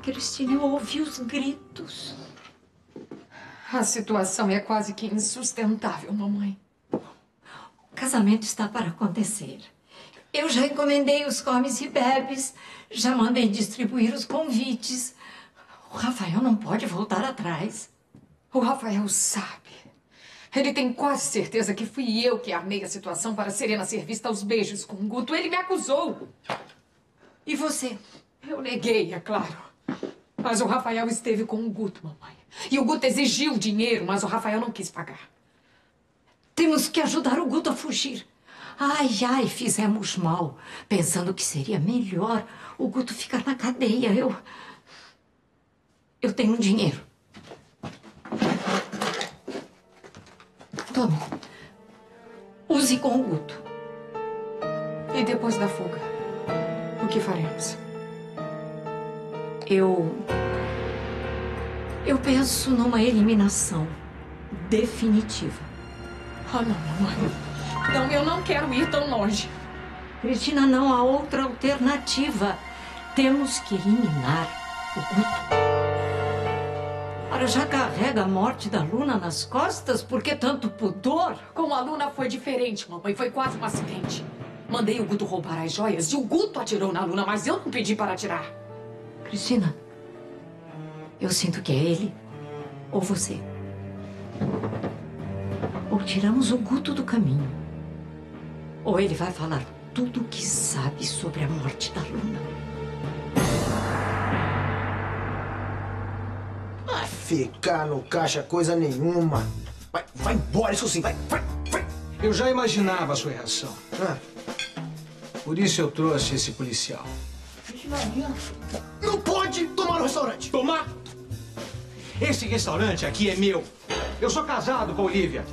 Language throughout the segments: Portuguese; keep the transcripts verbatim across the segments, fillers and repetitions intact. Cristina, eu ouvi os gritos. A situação é quase que insustentável, mamãe. O casamento está para acontecer. Eu já encomendei os comes e bebes, já mandei distribuir os convites. O Rafael não pode voltar atrás. O Rafael sabe. Ele tem quase certeza que fui eu que armei a situação para Serena ser vista aos beijos com o Guto. Ele me acusou. E você? Eu neguei, é claro. Mas o Rafael esteve com o Guto, mamãe. E o Guto exigiu dinheiro, mas o Rafael não quis pagar. Temos que ajudar o Guto a fugir. Ai, ai, fizemos mal. Pensando que seria melhor o Guto ficar na cadeia. Eu... Eu tenho um dinheiro. Tome. Use com o Guto. E depois da fuga, o que faremos? Eu... Eu penso numa eliminação definitiva. Ah, não, mamãe. Não, eu não quero ir tão longe. Cristina, não há outra alternativa. Temos que eliminar o Guto. Ora, já carrega a morte da Luna nas costas? Por que tanto pudor? Com a Luna foi diferente, mamãe. Foi quase um acidente. Mandei o Guto roubar as joias e o Guto atirou na Luna, mas eu não pedi para atirar. Cristina, eu sinto que é ele ou você. Ou tiramos o Guto do caminho, ou ele vai falar tudo o que sabe sobre a morte da Luna. Ah, ficar no caixa coisa nenhuma. Vai, vai embora, isso sim, vai, vai, vai. Eu já imaginava a sua reação. Ah. Por isso eu trouxe esse policial. Não pode tomar no restaurante! Tomar? Esse restaurante aqui é meu. Eu sou casado com a Olivia.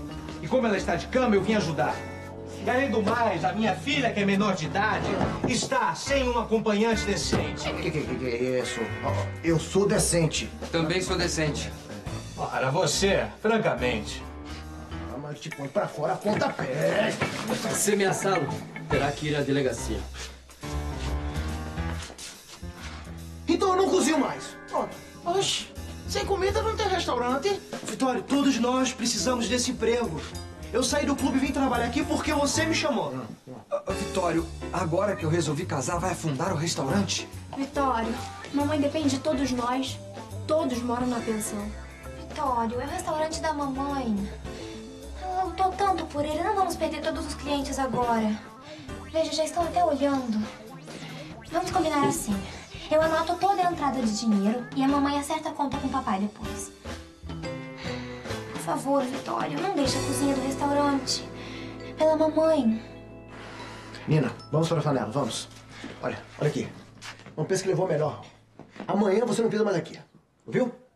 E como ela está de cama, eu vim ajudar. E além do mais, a minha filha, que é menor de idade, está sem um acompanhante decente. Que que, que, que é isso? Eu sou decente. Também sou decente. Para você, francamente. Ah, mas te põe pra fora a pontapé. Se ameaçado, terá que ir à delegacia. Então eu não cozinho mais. Pronto. Oxe, sem comida não tem restaurante. Vitório, todos nós precisamos desse emprego. Eu saí do clube e vim trabalhar aqui porque você me chamou. Não, não. Uh, Vitório, agora que eu resolvi casar, vai afundar o restaurante? Vitório, mamãe depende de todos nós. Todos moram na pensão. Vitório, é o restaurante da mamãe. Ela lutou tanto por ele, não vamos perder todos os clientes agora. Veja, já estão até olhando. Vamos combinar assim. Eu anoto toda a entrada de dinheiro e a mamãe acerta a conta com o papai depois. Por favor, Vitório, não deixe a cozinha do restaurante. Pela mamãe. Nina, vamos para a panela, vamos. Olha, olha aqui. Não pense que levou melhor. Amanhã você não pisa mais aqui, viu?